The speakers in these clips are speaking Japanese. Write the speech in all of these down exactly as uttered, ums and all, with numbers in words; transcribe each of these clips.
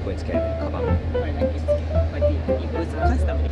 とこにつけられるカバン。これだけつける。こうやって一個ずつ勝つために。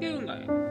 けるんだね。